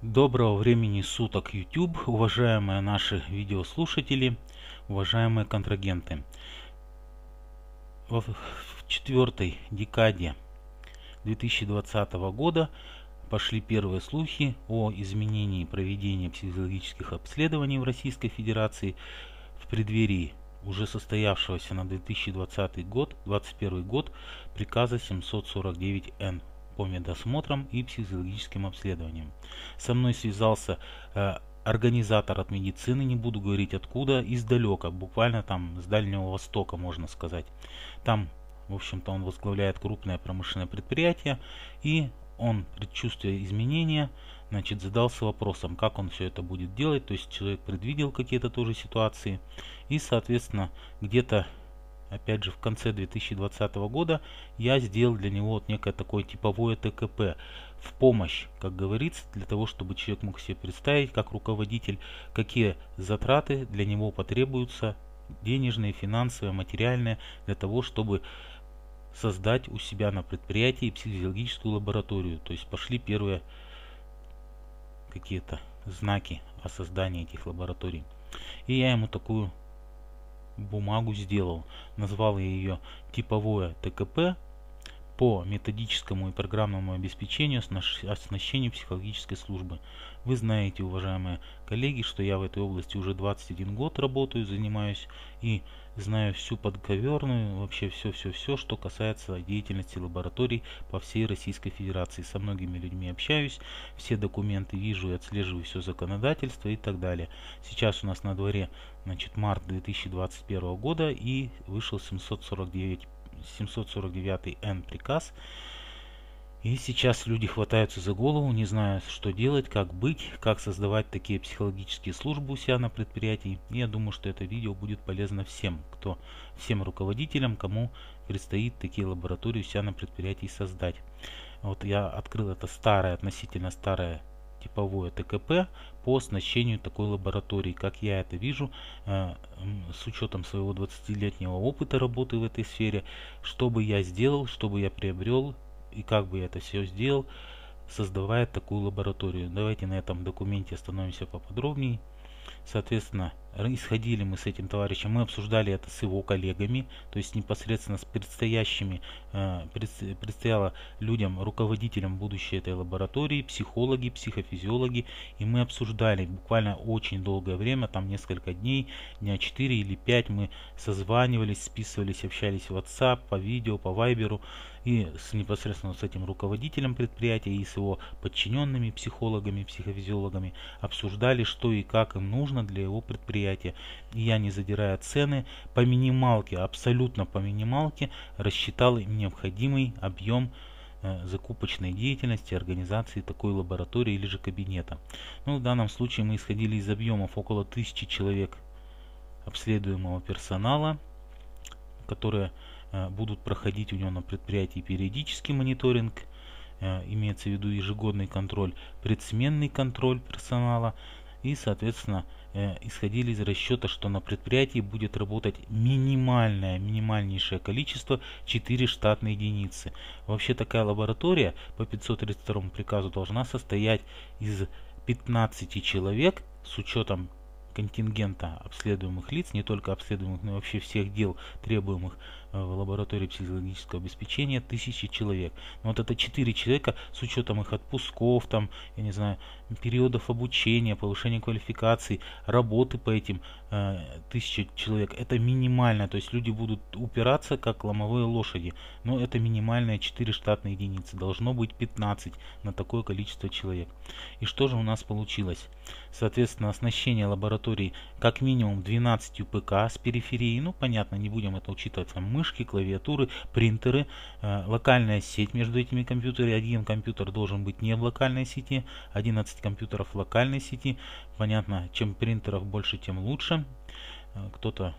Доброго времени суток, YouTube, уважаемые наши видеослушатели, уважаемые контрагенты. В четвертой декаде 2020 года пошли первые слухи о изменении проведения психологических обследований в Российской Федерации в преддверии уже состоявшегося на 2020 год, 2021 год приказа 749-Н. по медосмотрам и психологическим обследованиям. Со мной связался организатор от медицины, не буду говорить откуда, издалека, буквально там с Дальнего Востока, можно сказать. Там, в общем-то, он возглавляет крупное промышленное предприятие, и он, предчувствуя изменения, значит, задался вопросом, как он все это будет делать. То есть человек предвидел какие-то тоже ситуации, и, соответственно, где-то опять же в конце 2020 года я сделал для него вот некое такое типовое ТКП в помощь, как говорится, для того, чтобы человек мог себе представить, как руководитель, какие затраты для него потребуются, денежные, финансовые, материальные, для того, чтобы создать у себя на предприятии психологическую лабораторию. То есть пошли первые какие-то знаки о создании этих лабораторий. И я ему такую бумагу сделал, назвал я ее типовое ТКП по методическому и программному обеспечению оснащению психологической службы. Вы знаете, уважаемые коллеги, что я в этой области уже 21 год работаю, занимаюсь и знаю всю подковерную, вообще все, что касается деятельности лабораторий по всей Российской Федерации. Со многими людьми общаюсь, все документы вижу и отслеживаю все законодательство и так далее. Сейчас у нас на дворе, значит, март 2021 года и вышел 749-Н приказ. И сейчас люди хватаются за голову, не знают, что делать, как быть, как создавать такие психологические службы у себя на предприятии. И я думаю, что это видео будет полезно всем, всем руководителям, кому предстоит такие лаборатории у себя на предприятии создать. Вот я открыл это старое, относительно старое типовое ТКП по оснащению такой лаборатории, как я это вижу, с учетом своего 20-летнего опыта работы в этой сфере, что бы я сделал, что бы я приобрел, и как бы я это все сделал, создавая такую лабораторию. Давайте на этом документе остановимся поподробнее. Соответственно, исходили мы с этим товарищем, мы обсуждали это с его коллегами, то есть непосредственно с предстоящими, предстояло людям, руководителям будущей этой лаборатории, психологи, психофизиологи, и мы обсуждали буквально очень долгое время, там несколько дней, дня 4 или 5 мы созванивались, списывались, общались в WhatsApp, по видео, по Viber, и непосредственно с этим руководителем предприятия, и с его подчиненными психологами, психофизиологами, обсуждали, что и как им нужно для его предприятия. Я, не задирая цены, по минималке, абсолютно по минималке, рассчитал необходимый объем закупочной деятельности организации такой лаборатории или же кабинета. Ну, в данном случае мы исходили из объемов около 1000 человек обследуемого персонала, которые будут проходить у него на предприятии периодический мониторинг, имеется в виду ежегодный контроль, предсменный контроль персонала, и, соответственно, исходили из расчета, что на предприятии будет работать минимальнейшее количество 4 штатные единицы. Вообще такая лаборатория по 532 приказу должна состоять из 15 человек с учетом контингента обследуемых лиц, не только обследуемых, но и вообще всех дел, требуемых в лаборатории психологического обеспечения, 1000 человек. Но вот это 4 человека с учетом их отпусков, там, я не знаю, периодов обучения, повышения квалификации, работы по этим 1000 человек. Это минимально, то есть люди будут упираться как ломовые лошади. Но это минимальные 4 штатные единицы. Должно быть 15 на такое количество человек. И что же у нас получилось? Соответственно, оснащение лаборатории как минимум 12 ПК с периферии, ну понятно, не будем это учитывать, там мышки, клавиатуры, принтеры, локальная сеть между этими компьютерами, один компьютер должен быть не в локальной сети, 11 компьютеров в локальной сети, понятно, чем принтеров больше, тем лучше, кто-то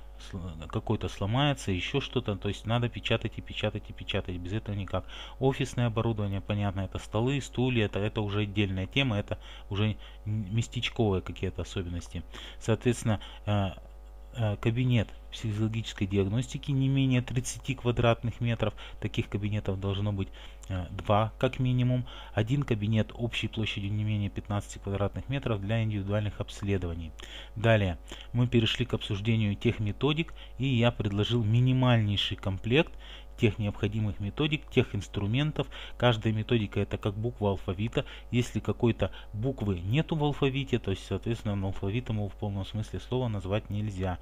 какой-то сломается, еще что-то, то есть надо печатать и печатать и печатать, без этого никак. Офисное оборудование, понятно, это столы, стулья, это уже отдельная тема, это уже местечковые какие-то особенности. Соответственно, кабинет психологической диагностики не менее 30 квадратных метров. Таких кабинетов должно быть 2 как минимум. Один кабинет общей площадью не менее 15 квадратных метров для индивидуальных обследований. Далее мы перешли к обсуждению тех методик, и я предложил минимальнейший комплект тех необходимых методик, тех инструментов. Каждая методика — это как буква алфавита. Если какой-то буквы нету в алфавите, то есть, соответственно, алфавитом его в полном смысле слова назвать нельзя.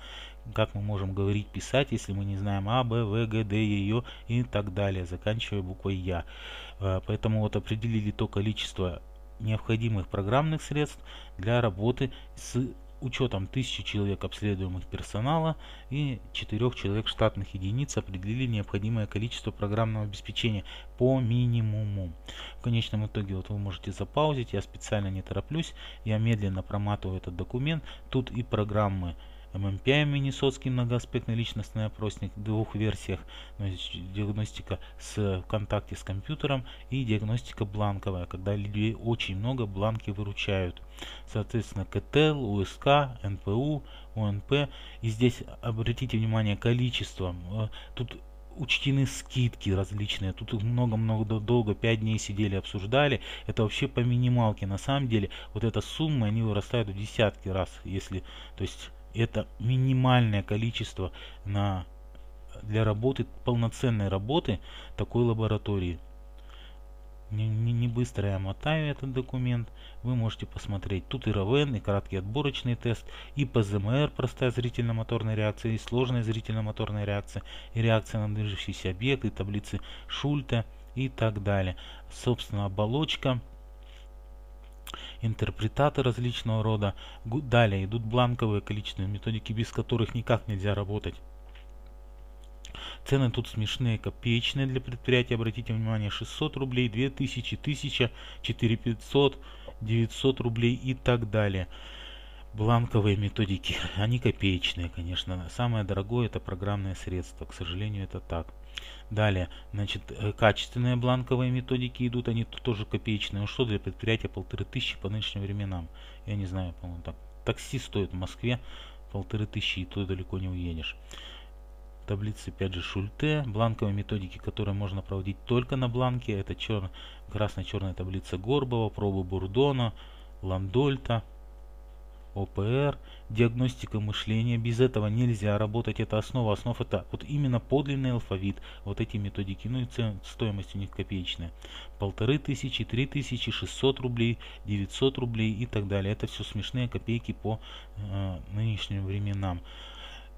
Как мы можем говорить, писать, если мы не знаем А, Б, В, Г, Д, Е, Ё и так далее, заканчивая буквой Я. Поэтому вот определили то количество необходимых программных средств для работы с учетом 1000 человек обследуемых персонала и 4 человек штатных единиц. Определили необходимое количество программного обеспечения по минимуму. В конечном итоге вот вы можете запаузить, я специально не тороплюсь, я медленно проматываю этот документ. Тут и программы MMPI, Миннесотский многоаспектный личностный опросник в двух версиях, диагностика в контакте с компьютером и диагностика бланковая, когда людей очень много, бланки выручают. Соответственно, КТЛ, УСК, НПУ, ОНП. И здесь обратите внимание количество. Тут учтены скидки различные. Тут их много-много, долго, 5 дней сидели, обсуждали. Это вообще по минималке. На самом деле, вот эта сумма, они вырастают в десятки раз, если, то есть, это минимальное количество для работы, полноценной работы такой лаборатории. Не быстро я мотаю этот документ. Вы можете посмотреть. Тут и РВН, и краткий отборочный тест, и ПЗМР, простая зрительно-моторная реакция, и сложная зрительно-моторная реакция, и реакция на движущийся объект, и таблицы Шульта и так далее. Собственно, оболочка, интерпретаты различного рода. Далее идут бланковые количественные методики, без которых никак нельзя работать. Цены тут смешные, копеечные для предприятия. Обратите внимание, 600 рублей, 2000, 1000, 4500, 900 рублей и так далее. Бланковые методики, они копеечные, конечно. Самое дорогое — это программное средство. К сожалению, это так. Далее, значит, качественные бланковые методики идут, они тут тоже копеечные. Ну что, для предприятия 1500 по нынешним временам. Я не знаю, по-моему, так. Такси стоит в Москве 1500, и то далеко не уедешь. Таблицы, опять же, Шульте, бланковые методики, которые можно проводить только на бланке. Это красно-черная таблица Горбова, пробы Бурдона, Ландольта, ОПР, диагностика мышления. Без этого нельзя работать. Это основа основ. Это вот именно подлинный алфавит. Вот эти методики. Ну и стоимость у них копеечная. 1500, 3000, 600 рублей, 900 рублей и так далее. Это все смешные копейки по нынешним временам.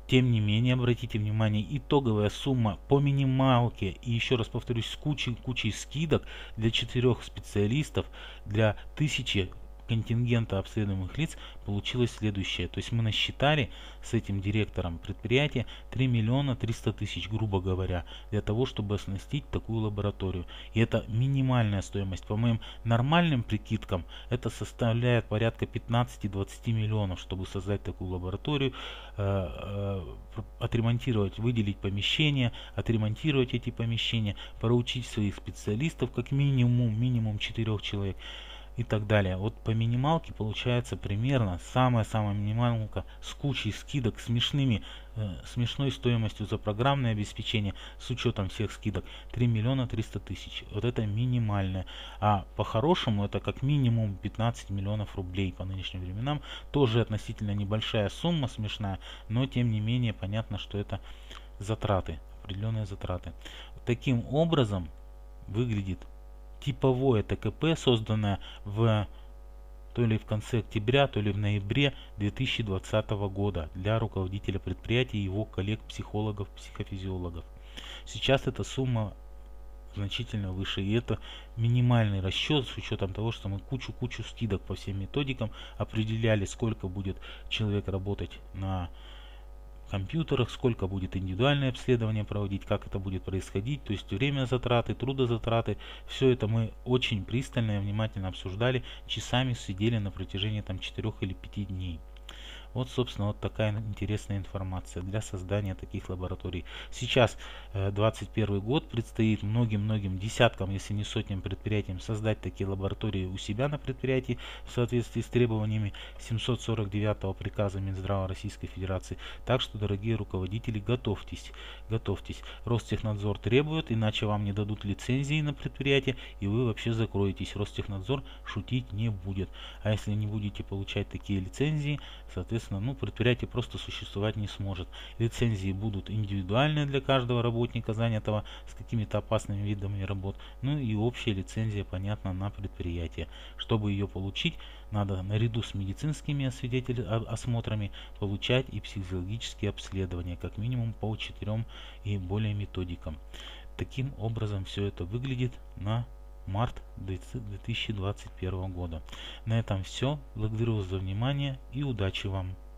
Тем не менее, обратите внимание, итоговая сумма по минималке, и еще раз повторюсь, с кучей скидок для 4 специалистов, для 1000 контингента обследуемых лиц получилось следующее. То есть мы насчитали с этим директором предприятия 3 300 000, грубо говоря, для того, чтобы оснастить такую лабораторию. И это минимальная стоимость. По моим нормальным прикидкам, это составляет порядка 15-20 миллионов, чтобы создать такую лабораторию, отремонтировать, выделить помещения, отремонтировать эти помещения, проучить своих специалистов как минимум 4 человек. И так далее. Вот по минималке получается примерно самая-самая минималка с кучей скидок, смешной стоимостью за программное обеспечение с учетом всех скидок 3 300 000. Вот это минимальное. А по-хорошему это как минимум 15 миллионов рублей по нынешним временам. Тоже относительно небольшая сумма, смешная, но тем не менее понятно, что это затраты, определенные затраты. Таким образом выглядит типовое ТКП, созданное то ли в конце октября, то ли в ноябре 2020 года для руководителя предприятия и его коллег-психологов, психофизиологов. Сейчас эта сумма значительно выше, и это минимальный расчет с учетом того, что мы кучу скидок по всем методикам определяли, сколько будет человек работать на компьютерах, сколько будет индивидуальное обследование проводить, как это будет происходить, то есть время затраты, трудозатраты. Все это мы очень пристально и внимательно обсуждали, часами сидели на протяжении 4 или 5 дней. Вот, собственно, вот такая интересная информация для создания таких лабораторий. Сейчас 2021 год, предстоит многим-многим десяткам, если не сотням предприятиям создать такие лаборатории у себя на предприятии в соответствии с требованиями 749 приказа Минздрава Российской Федерации. Так что, дорогие руководители, готовьтесь, готовьтесь. Ростехнадзор требует, иначе вам не дадут лицензии на предприятие, и вы вообще закроетесь. Ростехнадзор шутить не будет. А если не будете получать такие лицензии, соответственно, ну, предприятие просто существовать не сможет. Лицензии будут индивидуальные для каждого работника, занятого с какими-то опасными видами работ. Ну и общая лицензия, понятно, на предприятие. Чтобы ее получить, надо наряду с медицинскими осмотрами получать и психологические обследования, как минимум по 4 и более методикам. Таким образом все это выглядит на март 2021 года. На этом все. Благодарю вас за внимание и удачи вам!